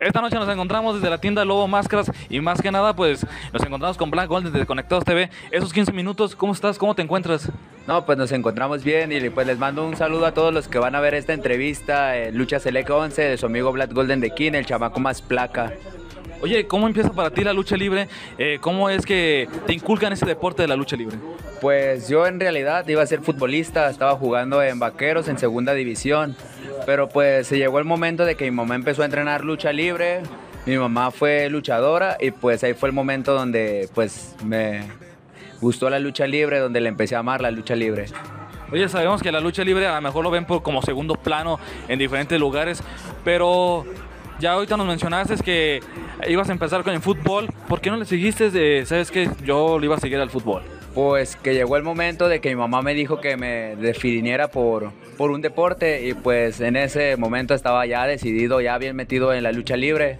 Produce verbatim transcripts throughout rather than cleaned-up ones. Esta noche nos encontramos desde la tienda Lobo Máscaras y más que nada pues nos encontramos con Black Golden desde Conectados T V. Esos quince minutos, ¿cómo estás? ¿Cómo te encuentras? No, pues nos encontramos bien y pues les mando un saludo a todos los que van a ver esta entrevista eh, Lucha Select once de su amigo Black Golden de King, el chamaco más placa. Oye, ¿cómo empieza para ti la lucha libre? Eh, ¿Cómo es que te inculcan ese deporte de la lucha libre? Pues yo en realidad iba a ser futbolista, estaba jugando en Vaqueros en segunda división, pero pues se llegó el momento de que mi mamá empezó a entrenar lucha libre, mi mamá fue luchadora y pues ahí fue el momento donde pues me gustó la lucha libre, donde le empecé a amar la lucha libre. Oye, sabemos que la lucha libre a lo mejor lo ven por como segundo plano en diferentes lugares, pero... Ya ahorita nos mencionaste que ibas a empezar con el fútbol. ¿Por qué no le seguiste? De, ¿Sabes qué? Yo le iba a seguir al fútbol. Pues que llegó el momento de que mi mamá me dijo que me definiera por, por un deporte y pues en ese momento estaba ya decidido, ya bien metido en la lucha libre.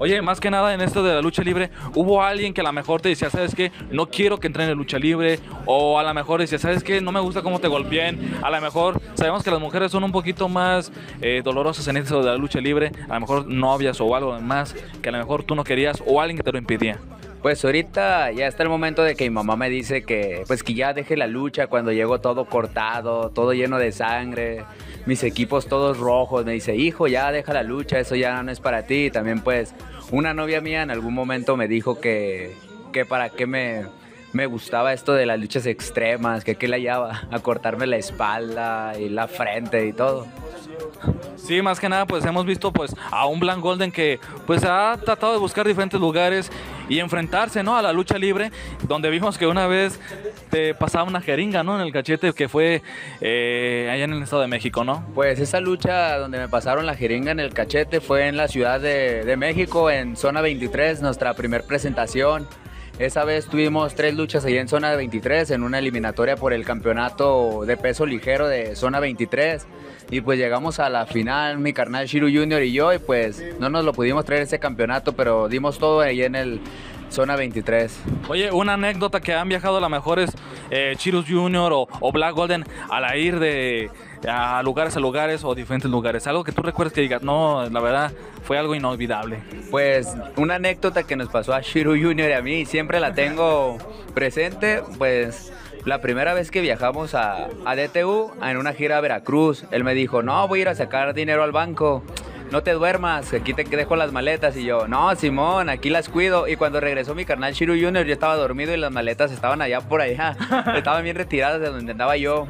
Oye, más que nada en esto de la lucha libre, ¿hubo alguien que a lo mejor te decía, sabes qué? No quiero que entrene lucha libre, o a lo mejor decía, sabes qué? No me gusta cómo te golpeen, a lo mejor sabemos que las mujeres son un poquito más eh, dolorosas en esto de la lucha libre, a lo mejor novias o algo más que a lo mejor tú no querías o alguien que te lo impedía. Pues ahorita ya está el momento de que mi mamá me dice que pues que ya deje la lucha cuando llego todo cortado, todo lleno de sangre, mis equipos todos rojos, me dice, hijo, ya deja la lucha, eso ya no es para ti. Y también pues una novia mía en algún momento me dijo que, que para qué me, me gustaba esto de las luchas extremas, que qué le hallaba a cortarme la espalda y la frente y todo. Sí, más que nada pues hemos visto pues a un Black Golden que pues ha tratado de buscar diferentes lugares y enfrentarse, ¿no?, a la lucha libre, donde vimos que una vez te pasaba una jeringa, ¿no?, en el cachete, que fue eh, allá en el Estado de México, ¿no? Pues esa lucha donde me pasaron la jeringa en el cachete fue en la Ciudad de, de México, en Zona veintitrés, nuestra primer presentación. Esa vez tuvimos tres luchas allá en Zona veintitrés, en una eliminatoria por el campeonato de peso ligero de Zona veintitrés. Y pues llegamos a la final, mi carnal Shiru junior y yo, y pues no nos lo pudimos traer ese campeonato, pero dimos todo ahí en el Zona veintitrés. Oye, una anécdota que han viajado a las mejores eh, Shiru junior o, o Black Golden al ir de a lugares a lugares o diferentes lugares, algo que tú recuerdes que digas, no, la verdad fue algo inolvidable. Pues una anécdota que nos pasó a Shiru junior y a mí, siempre la tengo presente, pues la primera vez que viajamos a, a D T U en una gira a Veracruz, él me dijo, no, voy a ir a sacar dinero al banco. No te duermas, aquí te dejo las maletas. Y yo, no, Simón, aquí las cuido. Y cuando regresó mi carnal Shiru junior, yo estaba dormido y las maletas estaban allá por allá. Estaban bien retiradas de donde andaba yo.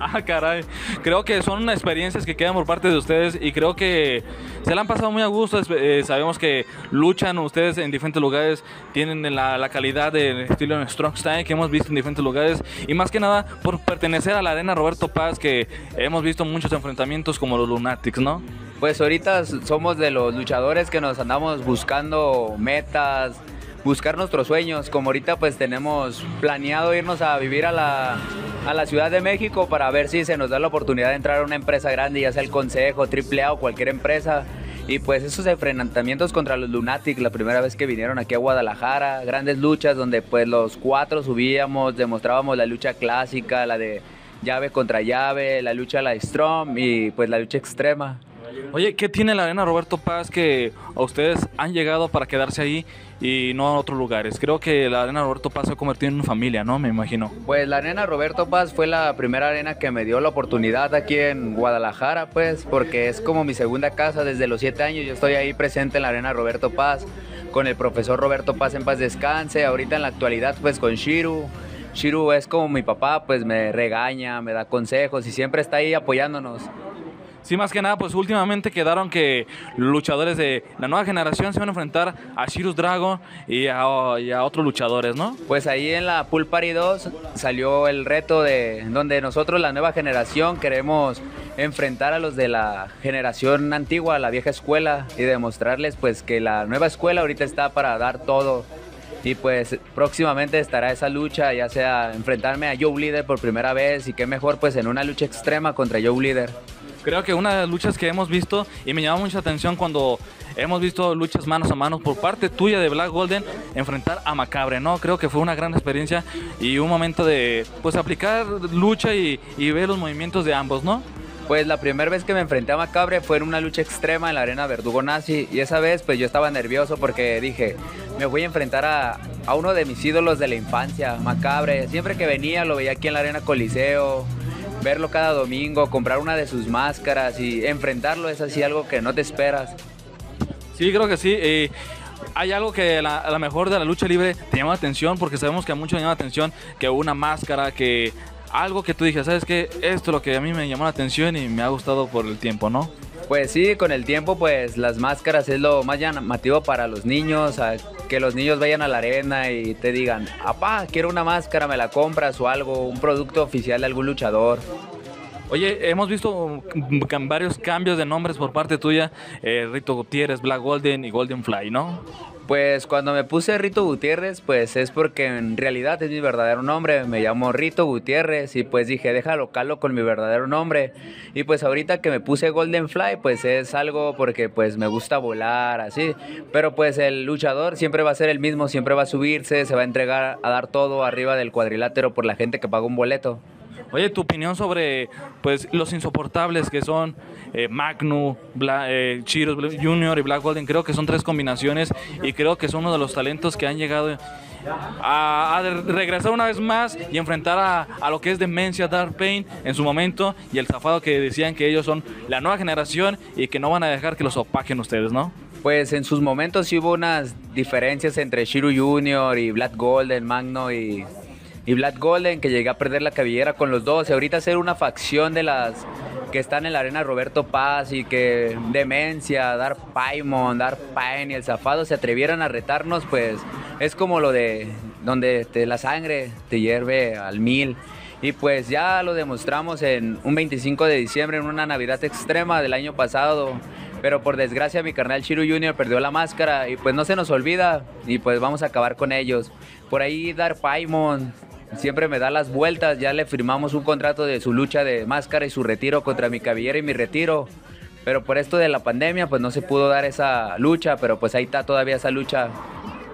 Ah, caray. Creo que son experiencias que quedan por parte de ustedes y creo que se la han pasado muy a gusto. Eh, sabemos que luchan ustedes en diferentes lugares, tienen la, la calidad del estilo Strong Style que hemos visto en diferentes lugares y más que nada por pertenecer a la Arena Roberto Paz, que hemos visto muchos enfrentamientos como los Lunatics, ¿no? Pues ahorita somos de los luchadores que nos andamos buscando metas, buscar nuestros sueños, como ahorita pues tenemos planeado irnos a vivir a la, a la Ciudad de México para ver si se nos da la oportunidad de entrar a una empresa grande, ya sea el Consejo, Triple A o cualquier empresa. Y pues esos enfrentamientos contra los Lunatics, la primera vez que vinieron aquí a Guadalajara, grandes luchas donde pues los cuatro subíamos, demostrábamos la lucha clásica, la de llave contra llave, la lucha a la Strom y pues la lucha extrema. Oye, ¿qué tiene la Arena Roberto Paz que a ustedes han llegado para quedarse ahí y no a otros lugares? Creo que la Arena Roberto Paz se ha convertido en una familia, ¿no? Me imagino. Pues la Arena Roberto Paz fue la primera arena que me dio la oportunidad aquí en Guadalajara, pues, porque es como mi segunda casa. Desde los siete años yo estoy ahí presente en la Arena Roberto Paz, con el profesor Roberto Paz en paz descanse, ahorita en la actualidad pues con Shiru. Shiru es como mi papá, pues me regaña, me da consejos y siempre está ahí apoyándonos. Sí, más que nada, pues últimamente quedaron que luchadores de la nueva generación se van a enfrentar a Shyru Dragón y a, y a otros luchadores, ¿no? Pues ahí en la Pool Party dos salió el reto de donde nosotros, la nueva generación, queremos enfrentar a los de la generación antigua, la vieja escuela, y demostrarles pues que la nueva escuela ahorita está para dar todo. Y pues próximamente estará esa lucha, ya sea enfrentarme a Joe líder por primera vez y qué mejor pues en una lucha extrema contra Joe líder. Creo que una de las luchas que hemos visto y me llamó mucha atención cuando hemos visto luchas manos a manos por parte tuya de Black Golden enfrentar a Macabre, ¿no? Creo que fue una gran experiencia y un momento de pues aplicar lucha y, y ver los movimientos de ambos, ¿no? Pues la primera vez que me enfrenté a Macabre fue en una lucha extrema en la Arena Verdugo Nazi, y esa vez pues yo estaba nervioso porque dije, me voy a enfrentar a, a uno de mis ídolos de la infancia, Macabre. Siempre que venía lo veía aquí en la Arena Coliseo, verlo cada domingo, comprar una de sus máscaras y enfrentarlo es así algo que no te esperas. Sí, creo que sí. Eh... Hay algo que la, a lo mejor de la lucha libre te llama la atención, porque sabemos que a muchos llama la atención que una máscara, que algo que tú dijeras, ¿sabes qué? Esto es lo que a mí me llamó la atención y me ha gustado por el tiempo, ¿no? Pues sí, con el tiempo pues las máscaras es lo más llamativo para los niños, a que los niños vayan a la arena y te digan, apá, quiero una máscara, me la compras, o algo, un producto oficial de algún luchador. Oye, hemos visto varios cambios de nombres por parte tuya, eh, Rito Gutiérrez, Black Golden y Golden Fly, ¿no? Pues cuando me puse Rito Gutiérrez, pues es porque en realidad es mi verdadero nombre, me llamo Rito Gutiérrez y pues dije, déjalo calo con mi verdadero nombre. Y pues ahorita que me puse Golden Fly, pues es algo porque pues me gusta volar, así. Pero pues el luchador siempre va a ser el mismo, siempre va a subirse, se va a entregar a dar todo arriba del cuadrilátero por la gente que pagó un boleto. Oye, tu opinión sobre pues los insoportables que son eh, Magnu, Bla, eh, Shiru junior y Black Golden. Creo que son tres combinaciones y creo que son uno de los talentos que han llegado a, a regresar una vez más y enfrentar a, a lo que es Demencia, Dark Pain en su momento y el Zafado, que decían que ellos son la nueva generación y que no van a dejar que los opaquen ustedes, ¿no? Pues en sus momentos sí hubo unas diferencias entre Shiru junior y Black Golden, Magnu y... Y Black Golden, que llegué a perder la cabellera con los dos. Y ahorita ser una facción de las que están en la Arena Roberto Paz y que Demencia, Dar Paimon, Dark Pain y el Zafado se atrevieran a retarnos, pues es como lo de donde te, la sangre te hierve al mil. Y pues ya lo demostramos en un veinticinco de diciembre, en una Navidad extrema del año pasado. Pero por desgracia mi carnal Shiru junior perdió la máscara y pues no se nos olvida. Y pues vamos a acabar con ellos. Por ahí Dar Paimon siempre me da las vueltas, ya le firmamos un contrato de su lucha de máscara y su retiro contra mi cabellera y mi retiro. Pero por esto de la pandemia pues no se pudo dar esa lucha, pero pues ahí está todavía esa lucha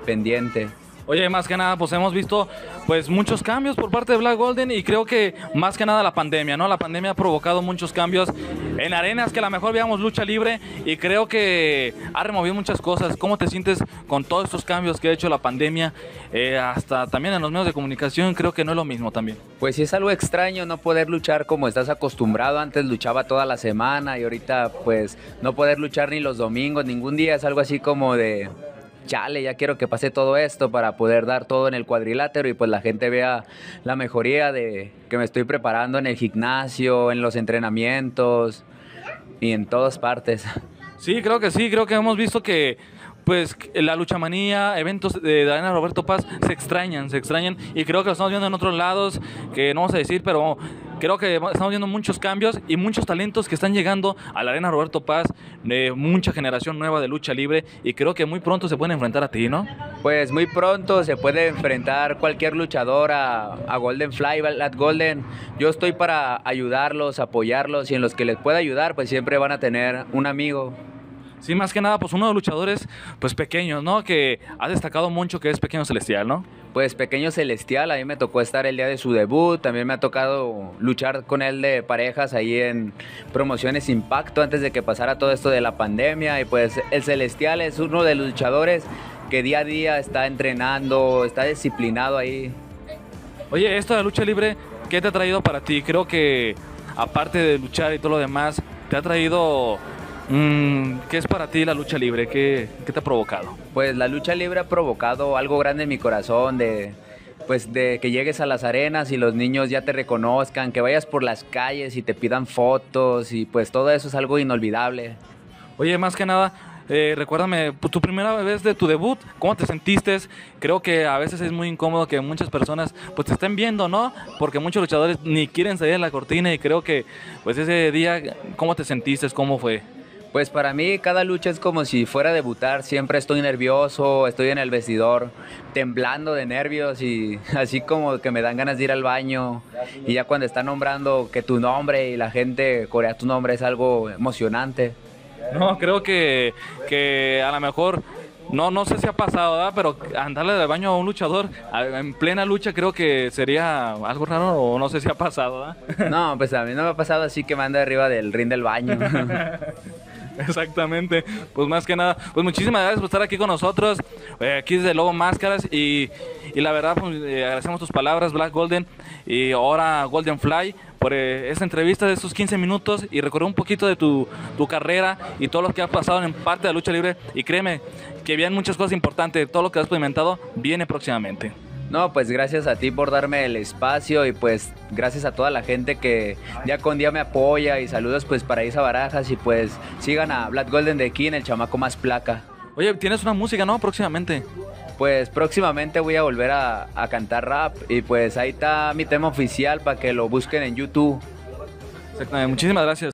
pendiente. Oye, más que nada pues hemos visto pues muchos cambios por parte de Black Golden y creo que más que nada la pandemia, ¿no? La pandemia ha provocado muchos cambios en arenas que a lo mejor veamos lucha libre y creo que ha removido muchas cosas. ¿Cómo te sientes con todos estos cambios que ha hecho la pandemia? Eh, hasta también en los medios de comunicación creo que no es lo mismo también. Pues sí es algo extraño no poder luchar como estás acostumbrado. Antes luchaba toda la semana y ahorita pues no poder luchar ni los domingos, ningún día. Es algo así como de... chale, ya quiero que pase todo esto para poder dar todo en el cuadrilátero y pues la gente vea la mejoría de que me estoy preparando en el gimnasio, en los entrenamientos y en todas partes. Sí, creo que sí, creo que hemos visto que pues la luchamanía, eventos de Arena Roberto Paz se extrañan, se extrañan y creo que lo estamos viendo en otros lados que no vamos a decir, pero creo que estamos viendo muchos cambios y muchos talentos que están llegando a la Arena Roberto Paz, de mucha generación nueva de lucha libre y creo que muy pronto se pueden enfrentar a ti, ¿no? Pues muy pronto se puede enfrentar cualquier luchador a, a Golden Fly, Black Golden. Yo estoy para ayudarlos, apoyarlos y en los que les pueda ayudar pues siempre van a tener un amigo. Sí, más que nada, pues uno de los luchadores pues pequeños, ¿no? Que ha destacado mucho, que es Pequeño Celestial, ¿no? Pues Pequeño Celestial, a mí me tocó estar el día de su debut, también me ha tocado luchar con él de parejas ahí en Promociones Impacto antes de que pasara todo esto de la pandemia y pues el Celestial es uno de los luchadores que día a día está entrenando, está disciplinado ahí. Oye, esto de lucha libre, ¿qué te ha traído para ti? Creo que aparte de luchar y todo lo demás, te ha traído... ¿Qué es para ti la lucha libre? ¿Qué, qué te ha provocado? Pues la lucha libre ha provocado algo grande en mi corazón, de, pues de que llegues a las arenas y los niños ya te reconozcan, que vayas por las calles y te pidan fotos y pues todo eso es algo inolvidable. Oye, más que nada, eh, recuérdame, pues, tu primera vez de tu debut, ¿cómo te sentiste? Creo que a veces es muy incómodo que muchas personas pues te estén viendo, ¿no? Porque muchos luchadores ni quieren salir de la cortina y creo que pues ese día, ¿cómo te sentiste? ¿Cómo fue? Pues para mí cada lucha es como si fuera a debutar, siempre estoy nervioso, estoy en el vestidor temblando de nervios y así como que me dan ganas de ir al baño y ya cuando están nombrando que tu nombre y la gente corea tu nombre es algo emocionante. No, creo que, que a lo mejor No, no sé si ha pasado, ¿verdad? Pero andarle de baño a un luchador en plena lucha creo que sería algo raro, o no sé si ha pasado, ¿verdad? No, pues a mí no me ha pasado así que me ando arriba del ring del baño. Exactamente, pues más que nada, pues muchísimas gracias por estar aquí con nosotros, eh, aquí desde Lobo Máscaras, y, y la verdad, pues, eh, agradecemos tus palabras, Black Golden, y ahora Golden Fly, por eh, esta entrevista de estos quince minutos, y recorrer un poquito de tu, tu carrera, y todo lo que ha pasado en parte de la lucha libre, y créeme, que vienen muchas cosas importantes, todo lo que has experimentado viene próximamente. No, pues gracias a ti por darme el espacio y pues gracias a toda la gente que día con día me apoya, y saludos pues para Isa Barajas, y pues sigan a Black Golden de aquí en El Chamaco Más Placa. Oye, tienes una música, ¿no? Próximamente. Pues próximamente voy a volver a, a cantar rap, y pues ahí está mi tema oficial para que lo busquen en YouTube. Exactamente, muchísimas gracias.